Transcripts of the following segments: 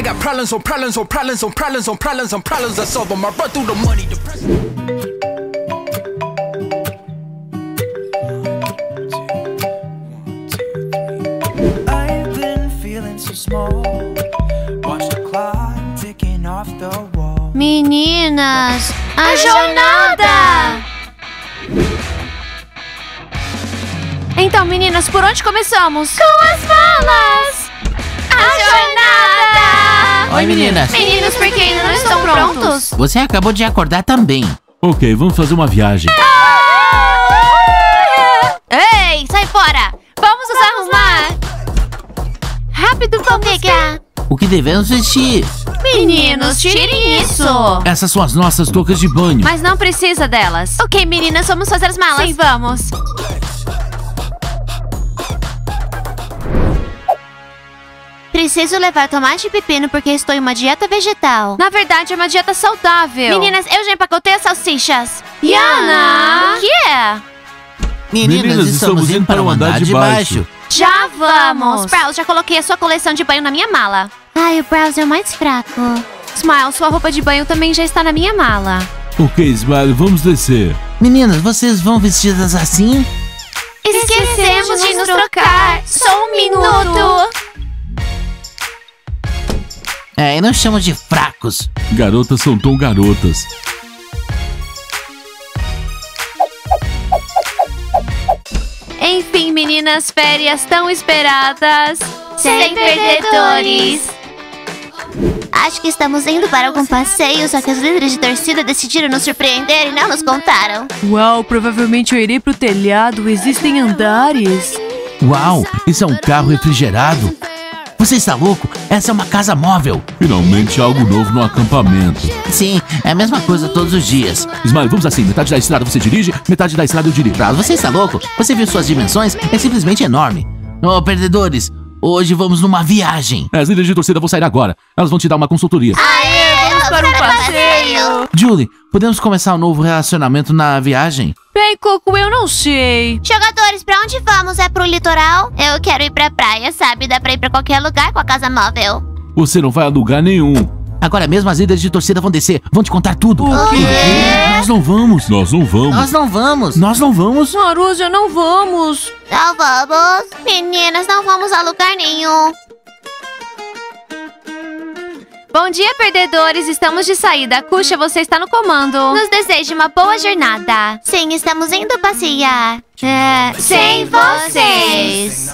I got problems on problems on problems on problems on problems on problems. I solve them. I run through the money. I've been feeling so small. Watch the clock ticking off the wall. Meninas, a jornada. Então, meninas, por onde começamos? Com as malas! A jornada! Oi, meninas! Meninos, por que ainda não estão prontos? Você acabou de acordar também. Ok, vamos fazer uma viagem. Ei, sai fora! Vamos arrumar! Rápido, vamos pegar! O que devemos vestir? Meninos, tirem isso! Essas são as nossas toucas de banho. Mas não precisa delas. Ok, meninas, vamos fazer as malas. Sim, vamos! Preciso levar tomate e pepino porque estou em uma dieta vegetal. Na verdade, é uma dieta saudável. Meninas, eu já empacotei as salsichas. Yana! O que é? Meninas, estamos indo para o andar de baixo. Já vamos! Sprouse, já coloquei a sua coleção de banho na minha mala. Ai, o Sprouse é o mais fraco. Smile, sua roupa de banho também já está na minha mala. Ok, Smile, vamos descer. Meninas, vocês vão vestidas assim? Esquecemos de nos trocar. Só um minuto. É, e não chamo de fracos. Garotas são tão garotas. Enfim, meninas, férias tão esperadas. Sem perdedores. Acho que estamos indo para algum passeio, só que os líderes de torcida decidiram nos surpreender e não nos contaram. Uau, provavelmente eu irei pro telhado. Existem andares. Uau, isso é um carro refrigerado. Você está louco? Essa é uma casa móvel. Finalmente algo novo no acampamento. Sim, é a mesma coisa todos os dias. Smile, vamos assim, metade da estrada você dirige, metade da estrada eu dirijo. Você está louco? Você viu suas dimensões? É simplesmente enorme. Oh, perdedores, hoje vamos numa viagem. As líderes de torcida vão sair agora. Elas vão te dar uma consultoria. Aê, vamos para um passeio. Julie, podemos começar um novo relacionamento na viagem? Bem, Coco, eu não sei. Jogadores, pra onde vamos? É pro litoral? Eu quero ir pra praia, sabe? Dá pra ir pra qualquer lugar com a casa móvel. Você não vai a lugar nenhum. Agora mesmo as líderes de torcida vão descer. Vão te contar tudo. O quê? Nós não vamos. Nós não vamos. Nós não vamos. Nós não vamos. Maruja, não vamos. Não vamos. Meninas, não vamos a lugar nenhum. Bom dia, perdedores. Estamos de saída. Cuxa, você está no comando. Nos deseja uma boa jornada. Sim, estamos indo passear. Sem vocês.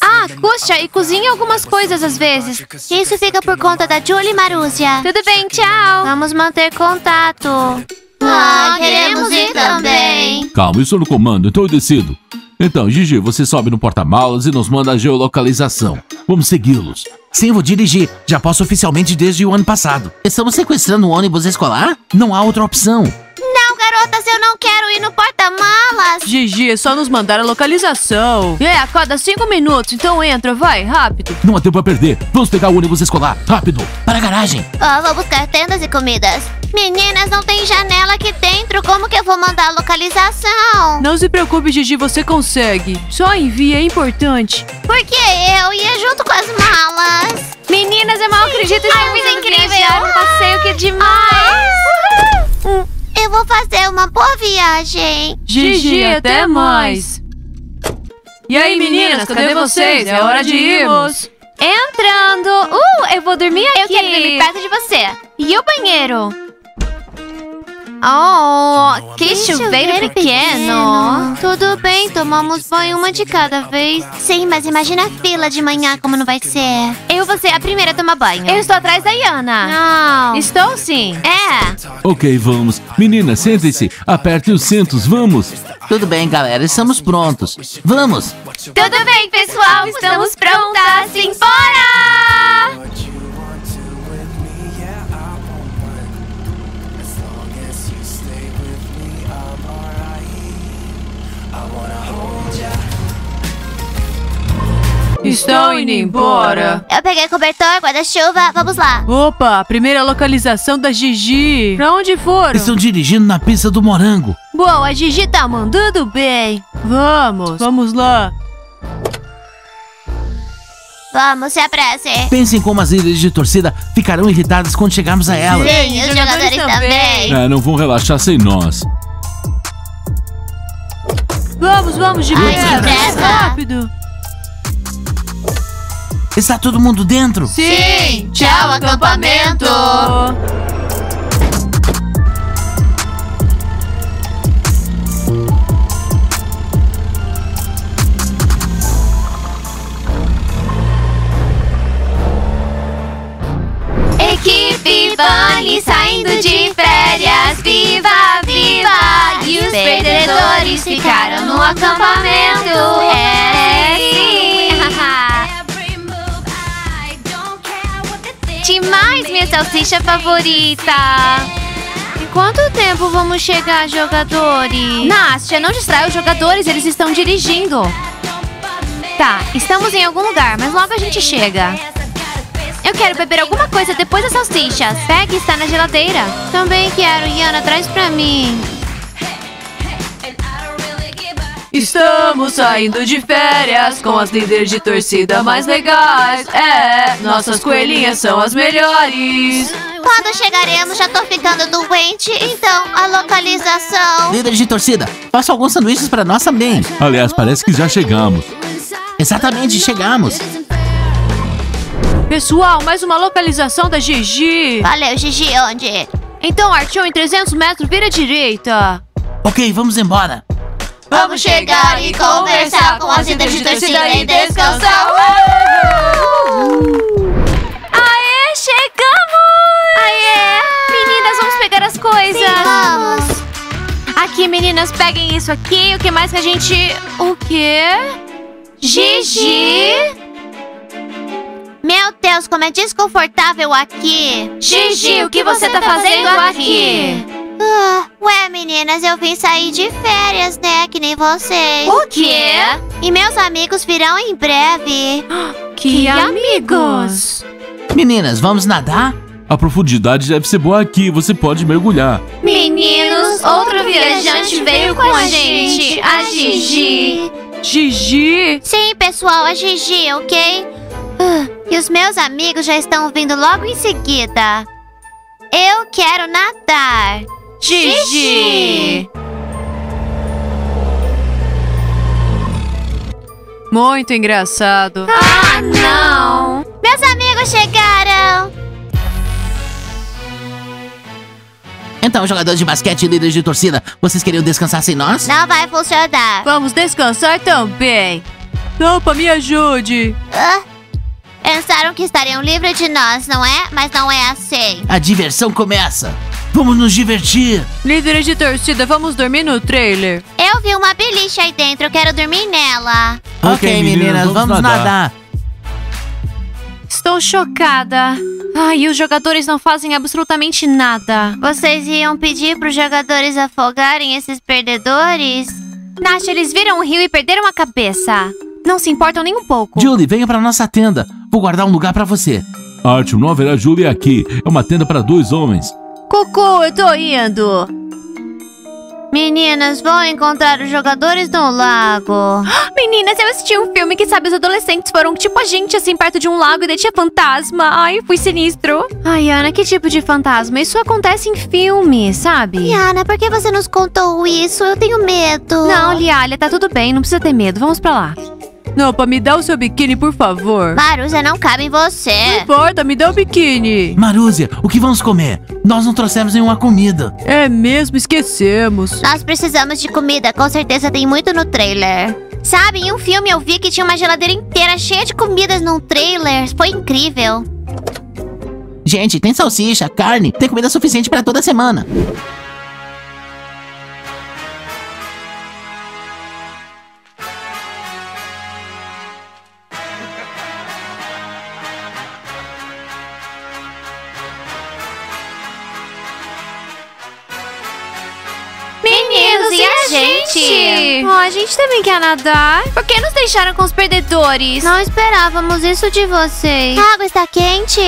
Ah, Cuxa, e cozinha algumas coisas às vezes. Isso fica por conta da Julie e Marúcia. Tudo bem, tchau. Vamos manter contato. Ah, queremos ir também. Calma, eu estou no comando, então eu decido. Então, Gigi, você sobe no porta-malas e nos manda a geolocalização. Vamos segui-los. Sim, vou dirigir. Já posso oficialmente desde o ano passado. Estamos sequestrando um ônibus escolar? Não há outra opção. Não, garotas, eu não quero ir no porta-malas. Gigi, é só nos mandar a localização. É, acorda 5 minutos, então entra, vai, rápido. Não há tempo a perder. Vamos pegar o ônibus escolar, rápido. Para a garagem. Ó, vou buscar tendas e comidas. Meninas, não tem janela aqui dentro. Como que eu vou mandar a localização? Não se preocupe, Gigi, você consegue. Só envia, é importante. Porque eu ia junto com as malas. Meninas, eu mal acredito. Estamos incrível. Um passeio que é demais. Uhul. Eu vou fazer uma boa viagem. Gigi, até mais. E aí, meninas, cadê vocês? É hora de irmos. Entrando. Eu vou dormir aqui. Eu quero dormir perto de você. E o banheiro? Oh, que chuveiro pequeno. Tudo bem, tomamos banho uma de cada vez. Sim, mas imagina a fila de manhã, como não vai ser. Eu vou ser a primeira a tomar banho. Eu estou atrás da Yana. Não. Estou sim. É. Ok, vamos. Meninas, sentem-se. Aperte os cintos, vamos. Tudo bem, galera, estamos prontos. Vamos. Tudo bem, pessoal, estamos prontas. Simbora! Estou indo embora. Eu peguei cobertor, guarda-chuva, vamos lá. Opa, primeira localização da Gigi. Pra onde foram? Estão dirigindo na pista do morango. Boa, a Gigi tá mandando bem. Vamos lá. Vamos, se apresse. Pensem como as líderes de torcida ficarão irritadas quando chegarmos a elas. Sim, os jogadores também. É, não vão relaxar sem nós. Vamos, depressa. Rápido. Está todo mundo dentro? Sim, tchau, acampamento. Equipe Bunny saindo de férias, viva, viva! E os perdedores ficaram no acampamento. É, sim! Demais, minha salsicha favorita! Em quanto tempo vamos chegar, jogadores? Nástia, não distrai os jogadores, eles estão dirigindo. Tá, estamos em algum lugar, mas logo a gente chega. Eu quero beber alguma coisa depois das salsichas. Peg está na geladeira. Também quero, Yana, traz pra mim. Estamos saindo de férias com as líderes de torcida mais legais. É, nossas coelhinhas são as melhores. Quando chegaremos, já tô ficando doente, então a localização... Líderes de torcida, faça alguns sanduíches pra nós também. Aliás, parece que já chegamos. Exatamente, chegamos. Pessoal, mais uma localização da Gigi. Valeu, Gigi, onde? Então, Artyom, em 300 metros, vira à direita. Ok, vamos embora. Vamos chegar e conversar com as líderes de torcida e descansar. Aê, chegamos! Aê! Meninas, vamos pegar as coisas. Sim, vamos. Aqui, meninas, peguem isso aqui. O que mais que a gente... O quê? Gigi... Meu Deus, como é desconfortável aqui. Gigi, o que você tá fazendo aqui? Ué, meninas, eu vim sair de férias, né? Que nem vocês. O quê? E meus amigos virão em breve. Que amigos? Meninas, vamos nadar? A profundidade deve ser boa aqui, você pode mergulhar. Meninos, outro viajante veio com a gente. A Gigi. Gigi? Sim, pessoal, a Gigi, ok? E os meus amigos já estão vindo logo em seguida. Eu quero nadar. Gigi! Muito engraçado. Ah, não! Meus amigos chegaram! Então, jogadores de basquete e líderes de torcida, vocês queriam descansar sem nós? Não vai funcionar. Vamos descansar também. Opa, me ajude. Pensaram que estariam livres de nós, não é? Mas não é assim. A diversão começa. Vamos nos divertir. Líderes de torcida, vamos dormir no trailer. Eu vi uma beliche aí dentro, eu quero dormir nela. Ok, meninas, vamos nadar. Estou chocada. Ai, os jogadores não fazem absolutamente nada. Vocês iam pedir para os jogadores afogarem esses perdedores? Nath, eles viram o rio e perderam a cabeça. Não se importam nem um pouco. Julie, venha para nossa tenda. Vou guardar um lugar para você. Artyom, não haverá Julie aqui. É uma tenda para dois homens. Cucu, eu tô indo. Meninas, vão encontrar os jogadores no lago. Meninas, eu assisti um filme que, sabe, os adolescentes foram tipo a gente, assim, perto de um lago e daí tinha fantasma. Ai, fui sinistro. Ai, Ana, que tipo de fantasma? Isso acontece em filme, sabe? Ana, por que você nos contou isso? Eu tenho medo. Não, Lialia, tá tudo bem, não precisa ter medo. Vamos pra lá. Nopa, me dá o seu biquíni, por favor. Marusia, não cabe em você. Não importa, me dá o biquíni. Marusia, o que vamos comer? Nós não trouxemos nenhuma comida. É mesmo, esquecemos. Nós precisamos de comida, com certeza tem muito no trailer. Sabe, em um filme eu vi que tinha uma geladeira inteira cheia de comidas num trailer. Foi incrível. Gente, tem salsicha, carne, tem comida suficiente pra toda semana. A gente também quer nadar. Por que nos deixaram com os perdedores? Não esperávamos isso de vocês. A água está quente.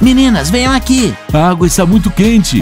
Meninas, venham aqui. A água está muito quente.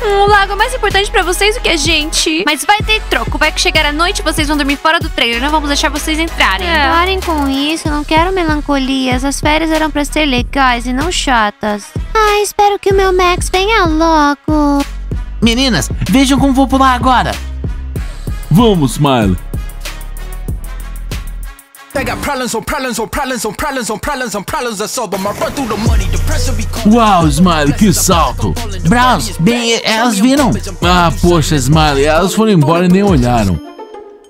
O lago mais importante pra vocês do que a gente. Mas vai ter troco. Vai que chegar a noite vocês vão dormir fora do trailer. Não vamos deixar vocês entrarem. É. Parem com isso. Não quero melancolias. As férias eram pra ser legais e não chatas. Ai, espero que o meu Max venha logo. Meninas, vejam como vou pular agora. Vamos, Miley. Uau, Smiley, que salto! Braus, bem, elas viram? Ah, poxa, Smiley, elas foram embora e nem olharam.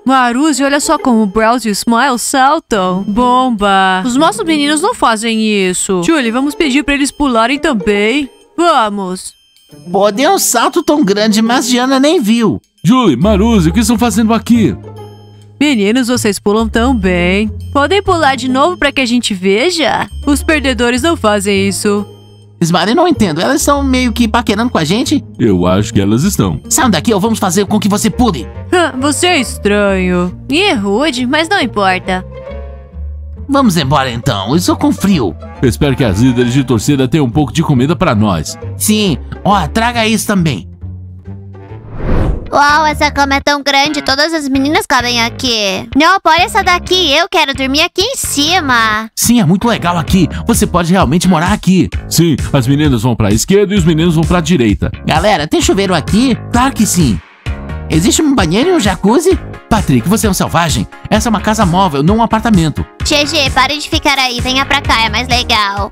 Maruzi, olha só como o Braus e o Smile saltam. Bomba! Os nossos meninos não fazem isso. Julie, vamos pedir pra eles pularem também. Vamos! Pô, deu um salto tão grande, mas Diana nem viu. Julie, Maruzi, o que estão fazendo aqui? Meninos, vocês pulam tão bem. Podem pular de novo pra que a gente veja? Os perdedores não fazem isso. Smiley, não entendo. Elas estão meio que paquerando com a gente? Eu acho que elas estão. Saiam daqui ou vamos fazer com que você pule. Você é estranho. E é rude, mas não importa. Vamos embora então. Eu estou com frio. Espero que as líderes de torcida tenham um pouco de comida pra nós. Sim. Ó, traga isso também. Uau, essa cama é tão grande, todas as meninas cabem aqui. Não, põe essa daqui, eu quero dormir aqui em cima. Sim, é muito legal aqui, você pode realmente morar aqui. Sim, as meninas vão pra esquerda e os meninos vão pra direita. Galera, tem chuveiro aqui? Claro que sim. Existe um banheiro e um jacuzzi? Patrick, você é um selvagem? Essa é uma casa móvel, não um apartamento. GG, pare de ficar aí, venha pra cá, é mais legal.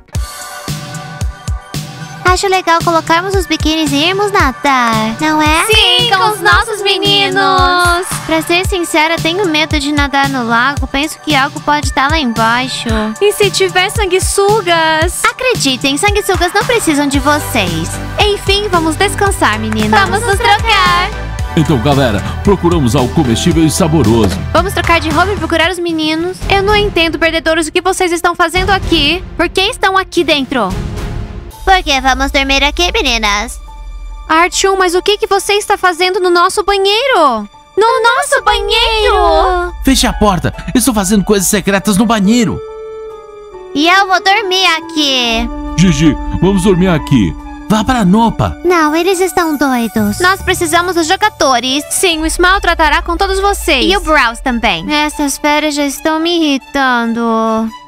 Acho legal colocarmos os biquínis e irmos nadar, não é? Sim, com os nossos meninos! Pra ser sincera, tenho medo de nadar no lago. Penso que algo pode estar lá embaixo. E se tiver sanguessugas? Acreditem, sanguessugas não precisam de vocês. Enfim, vamos descansar, meninas. Vamos nos trocar! Então, galera, procuramos algo comestível e saboroso. Vamos trocar de roupa e procurar os meninos. Eu não entendo, perdedores, o que vocês estão fazendo aqui. Por que estão aqui dentro? Porque vamos dormir aqui, meninas. Artyom, mas o que você está fazendo no nosso banheiro? No nosso banheiro! Feche a porta. Estou fazendo coisas secretas no banheiro. E eu vou dormir aqui. Gigi, vamos dormir aqui. Vá para a Nopa. Não, eles estão doidos. Nós precisamos dos jogadores. Sim, o Smile tratará com todos vocês. E o Braus também. Essas férias já estão me irritando.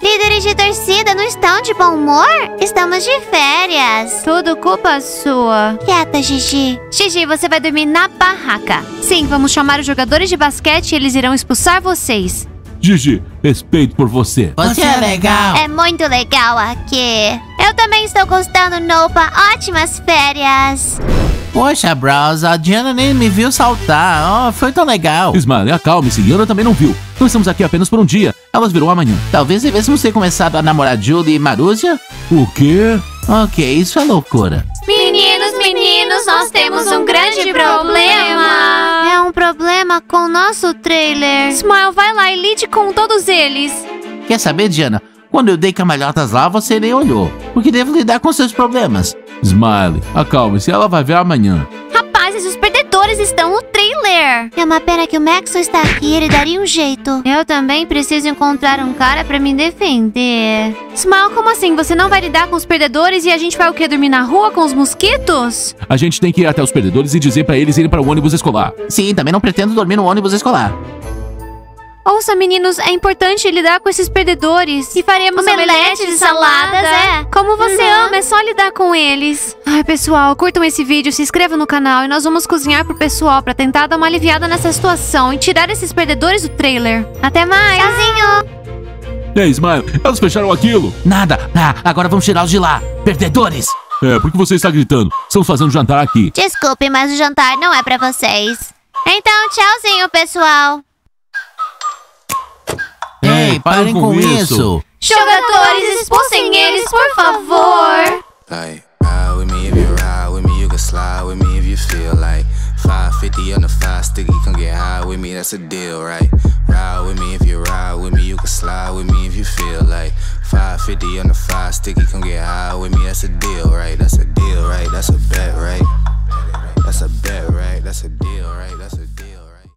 Líderes de torcida, não estão de bom humor? Estamos de férias. Tudo culpa sua. Quieta, Gigi. Gigi, você vai dormir na barraca. Sim, vamos chamar os jogadores de basquete e eles irão expulsar vocês. Gigi, respeito por você. Você é legal. É muito legal aqui. Eu também estou gostando, Nopa. Ótimas férias. Poxa, Braus, a Diana nem me viu saltar. Oh, foi tão legal. Smiley, acalme-se. Diana também não viu. Nós estamos aqui apenas por um dia. Elas virão amanhã. Talvez devêssemos ter começado a namorar Julie e Maruzia. O quê? Ok, isso é loucura. Meninos, meninos, nós temos um grande problema. É um problema com o nosso trailer. Smile, vai lá e lide com todos eles. Quer saber, Diana? Quando eu dei camalhotas lá, você nem olhou. Porque devo lidar com seus problemas. Smile, acalme-se, ela vai ver amanhã. Rapazes, os perdedores estão no trailer. É uma pena que o Max não está aqui, ele daria um jeito. Eu também preciso encontrar um cara pra me defender. Smile, como assim? Você não vai lidar com os perdedores e a gente vai o quê? Dormir na rua com os mosquitos? A gente tem que ir até os perdedores e dizer pra eles irem para o ônibus escolar. Sim, também não pretendo dormir no ônibus escolar. Ouça, meninos, é importante lidar com esses perdedores. E faremos omelete de saladas, é. Como você ama, é só lidar com eles. Ai, pessoal, curtam esse vídeo, se inscrevam no canal e nós vamos cozinhar pro pessoal pra tentar dar uma aliviada nessa situação e tirar esses perdedores do trailer. Até mais! Tchauzinho! Ei, Smile, elas fecharam aquilo! Nada! Ah, agora vamos tirar os de lá! Perdedores! É, por que você está gritando? Estamos fazendo jantar aqui. Desculpe, mas o jantar não é pra vocês. Então, tchauzinho, pessoal! Ei, parem com isso! Jogadores, expulsem eles, por favor! Like, ride with me if you ride with me, you can slide with me if you feel like 550 on the 5 sticky, come get high with me, that's a deal, right? Ride with me if you ride with me, you can slide with me if you feel like 550 on the 5 sticky, come get high with me, that's a deal, right? That's a deal, right? That's a bet, right? That's a bet, right? That's a deal, right? That's a deal.